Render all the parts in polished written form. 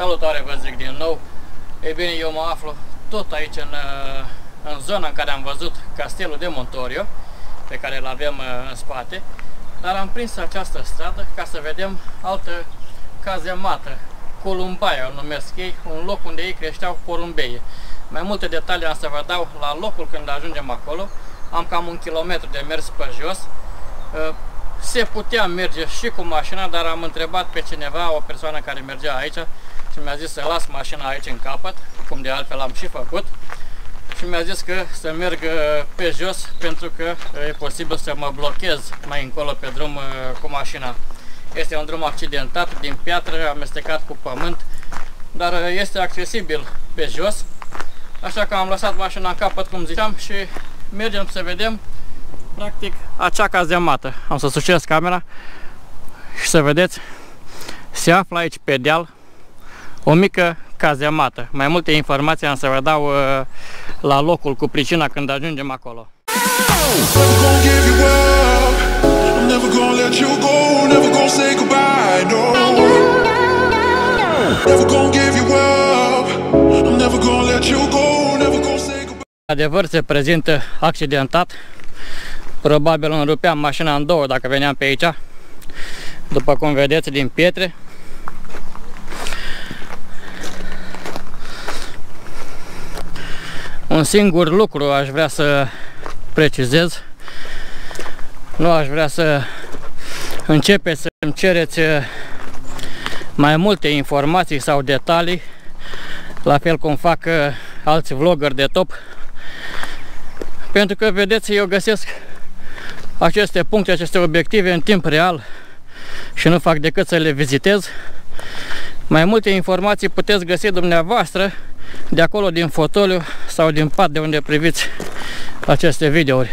Salutare, vă zic din nou. Ei bine, eu mă aflu tot aici în zona în care am văzut castelul de Montorio, pe care îl avem în spate, dar am prins această stradă ca să vedem altă cazemată, Columbaia o numesc ei, un loc unde ei creșteau porumbeie. Mai multe detalii am să vă dau la locul când ajungem acolo. Am cam un kilometru de mers pe jos. Se putea merge și cu mașina, dar am întrebat pe cineva, o persoană care mergea aici, și mi-a zis să las mașina aici în capăt, cum de altfel am și făcut, și mi-a zis că să merg pe jos pentru că e posibil să mă blochez mai încolo pe drum cu mașina. Este un drum accidentat, din piatră, amestecat cu pământ, dar este accesibil pe jos, așa că am lăsat mașina în capăt, cum ziceam, și mergem să vedem practic acea cazemată. Am să sucesc camera și să vedeți, se află aici pe deal o mică cazemată. Mai multe informații am să vă dau la locul cu pricina când ajungem acolo. Adevăr, se prezintă accidentat. Probabil îmi rupeam mașina în două dacă veneam pe aici. După cum vedeți, din pietre. Un singur lucru aș vrea să precizez. Nu aș vrea să începeți să-mi cereți mai multe informații sau detalii, la fel cum fac alți vloggeri de top. Pentru că, vedeți, eu găsesc aceste puncte, aceste obiective în timp real și nu fac decât să le vizitez. Mai multe informații puteți găsi dumneavoastră de acolo, din fotoliu sau din pat de unde priviți aceste videouri.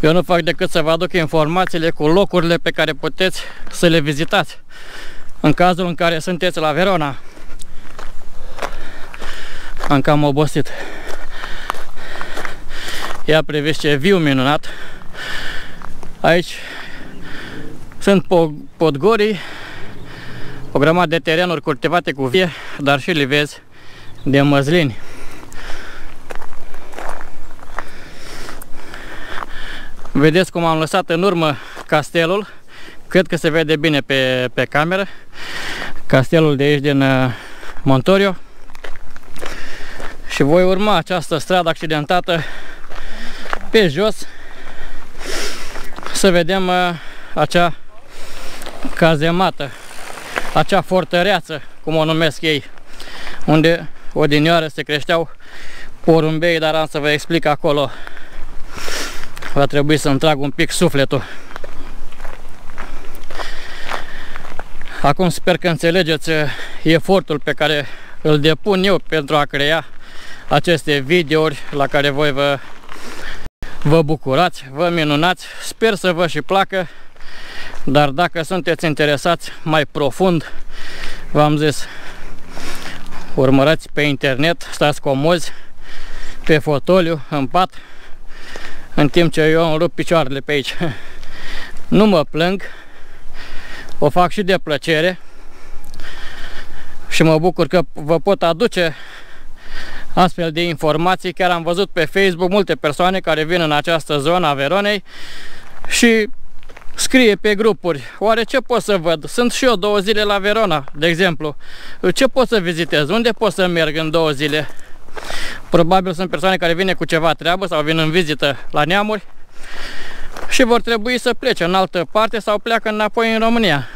Eu nu fac decât să vă aduc informațiile cu locurile pe care puteți să le vizitați în cazul în care sunteți la Verona. Am cam obosit. Ia priviți ce viu minunat. Aici sunt podgorii, o grămadă de terenuri cultivate cu vie, dar și livezi de măslini. Vedeți cum am lăsat în urmă castelul. Cred că se vede bine pe cameră. Castelul de aici din Montorio. Și voi urma această stradă accidentată pe jos să vedem acea cazemată, acea fortăreață, cum o numesc ei, unde odinioară se creșteau porumbei, dar am să vă explic acolo. Va trebui să-mi trag un pic sufletul. Acum sper că înțelegeți efortul pe care îl depun eu pentru a crea aceste videouri la care voi vă bucurați, vă minunați. Sper să vă și placă, dar dacă sunteți interesați mai profund, v-am zis, urmărați pe internet, stați comozi, pe fotoliu, în pat, în timp ce eu îmi rup picioarele pe aici. Nu mă plâng, o fac și de plăcere și mă bucur că vă pot aduce astfel de informații. Chiar am văzut pe Facebook multe persoane care vin în această zonă a Veronei și scrie pe grupuri: oare ce pot să văd? Sunt și eu 2 zile la Verona, de exemplu. Ce pot să vizitez? Unde pot să merg în 2 zile? Probabil sunt persoane care vin cu ceva treabă sau vin în vizită la neamuri și vor trebui să plece în altă parte sau pleacă înapoi în România.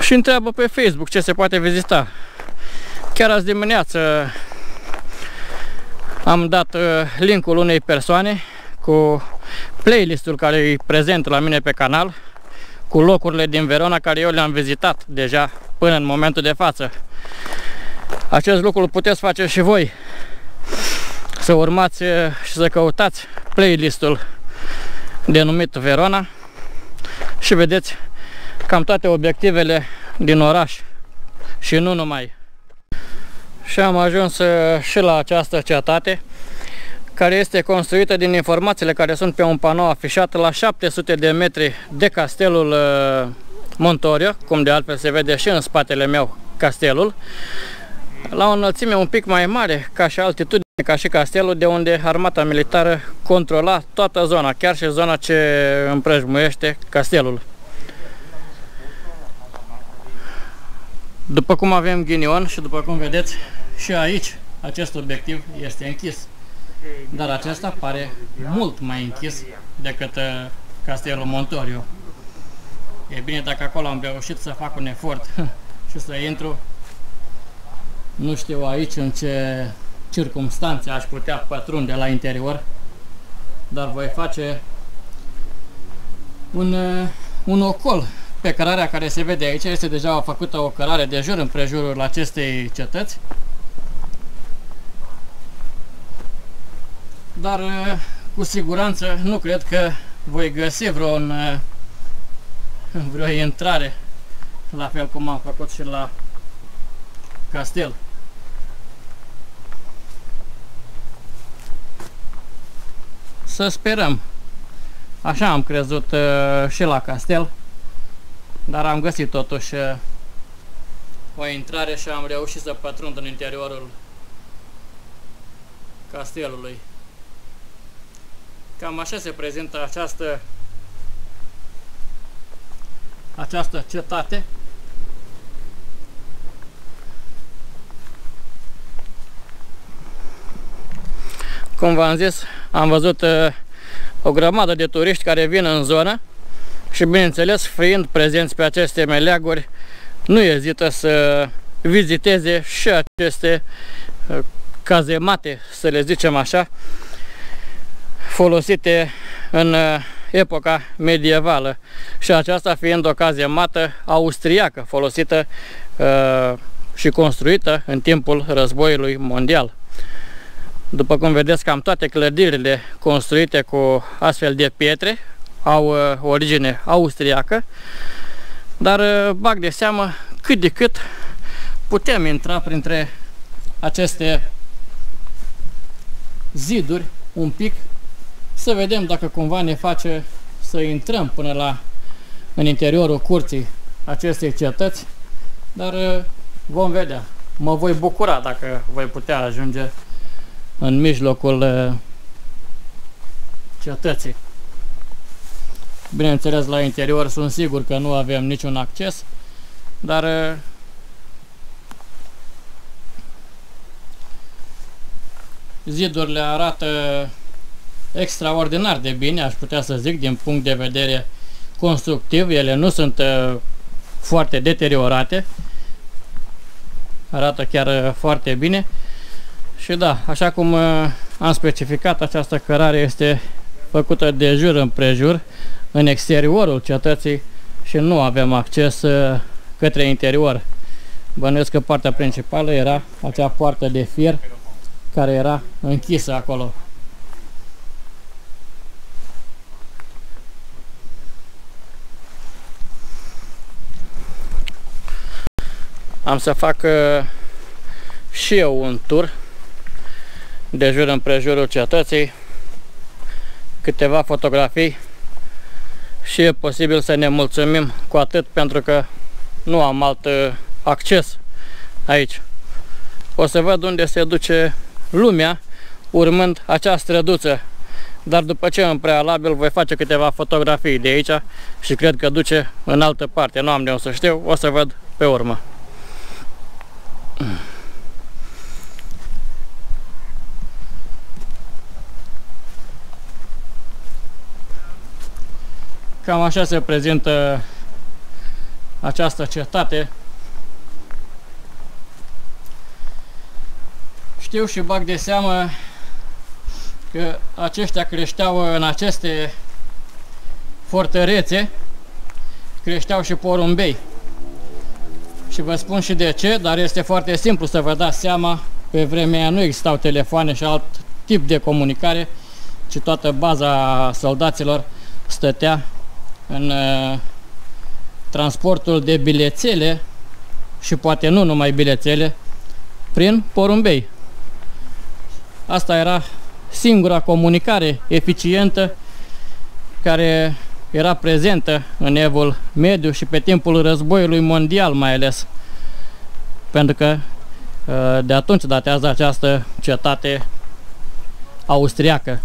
Și întreabă pe Facebook ce se poate vizita. Chiar azi dimineață am dat linkul unei persoane cu playlistul care îi prezent la mine pe canal, cu locurile din Verona care eu le-am vizitat deja până în momentul de față. Acest lucru îl puteți face și voi, să urmați și să căutați playlistul denumit Verona și vedeți cam toate obiectivele din oraș și nu numai. Și am ajuns și la această cetate, care este construită, din informațiile care sunt pe un panou afișat, la 700 de metri de castelul Montorio, cum de altfel se vede și în spatele meu castelul, la o înălțime un pic mai mare, ca și altitudine, ca și castelul, de unde armata militară controla toată zona, chiar și zona ce împrejmuiește castelul. După cum avem ghinion și după cum vedeți și aici, acest obiectiv este închis. Dar acesta pare mult mai închis decât castelul Montorio. E bine, dacă acolo am reușit să fac un efort și să intru, nu știu aici în ce circumstanțe aș putea pătrunde la interior, dar voi face un ocol pe cărarea care se vede aici. Este deja făcută o cărare de jur împrejurul acestei cetăți. Dar cu siguranță nu cred că voi găsi vreo intrare, la fel cum am făcut și la castel. Să sperăm. Așa am crezut și la castel, dar am găsit totuși o intrare și am reușit să pătrund în interiorul castelului. Cam așa se prezintă această cetate. Cum v-am zis, am văzut o grămadă de turiști care vin în zonă și, bineînțeles, fiind prezenți pe aceste meleaguri, nu ezită să viziteze și aceste cazemate, să le zicem așa, folosite în epoca medievală, și aceasta fiind o cazemată austriacă folosită și construită în timpul Războiului Mondial. După cum vedeți, cam toate clădirile construite cu astfel de pietre au origine austriacă, dar bag de seamă cât de cât putem intra printre aceste ziduri un pic, să vedem dacă cumva ne face să intrăm până în interiorul curții acestei cetăți, dar vom vedea. Mă voi bucura dacă voi putea ajunge în mijlocul cetății. Bineînțeles, la interior sunt sigur că nu avem niciun acces, dar zidurile arată extraordinar de bine, aș putea să zic, din punct de vedere constructiv. Ele nu sunt foarte deteriorate, arată chiar foarte bine. Și da, așa cum am specificat, această cărare este făcută de jur împrejur, în exteriorul cetății, și nu avem acces către interior. Bănuiesc că partea principală era acea poartă de fier care era închisă acolo. Am să fac și eu un tur de jur împrejurul cetății, câteva fotografii, și e posibil să ne mulțumim cu atât, pentru că nu am alt acces aici. O să văd unde se duce lumea urmând acea străduță, dar după ce în prealabil voi face câteva fotografii de aici și cred că duce în altă parte, nu am de unde să știu, o să văd pe urmă. Cam așa se prezintă această cetate. Știu și bag de seamă că aceștia creșteau în aceste fortărețe, creșteau și porumbei. Și vă spun și de ce, dar este foarte simplu să vă dați seama. Pe vremea aia nu existau telefoane și alt tip de comunicare, ci toată baza soldaților stătea în transportul de bilețele, și poate nu numai bilețele, prin porumbei. Asta era singura comunicare eficientă care era prezentă în evul mediu și pe timpul războiului mondial mai ales. Pentru că de atunci datează această cetate austriacă.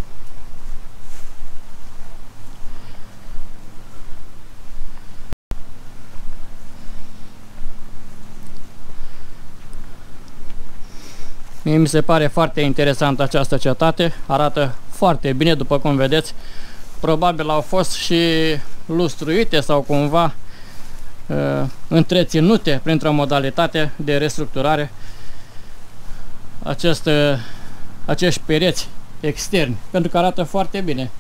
Mi se pare foarte interesantă această cetate, arată foarte bine, după cum vedeți. Probabil au fost și lustruite sau cumva întreținute printr-o modalitate de restructurare acești pereți externi, pentru că arată foarte bine.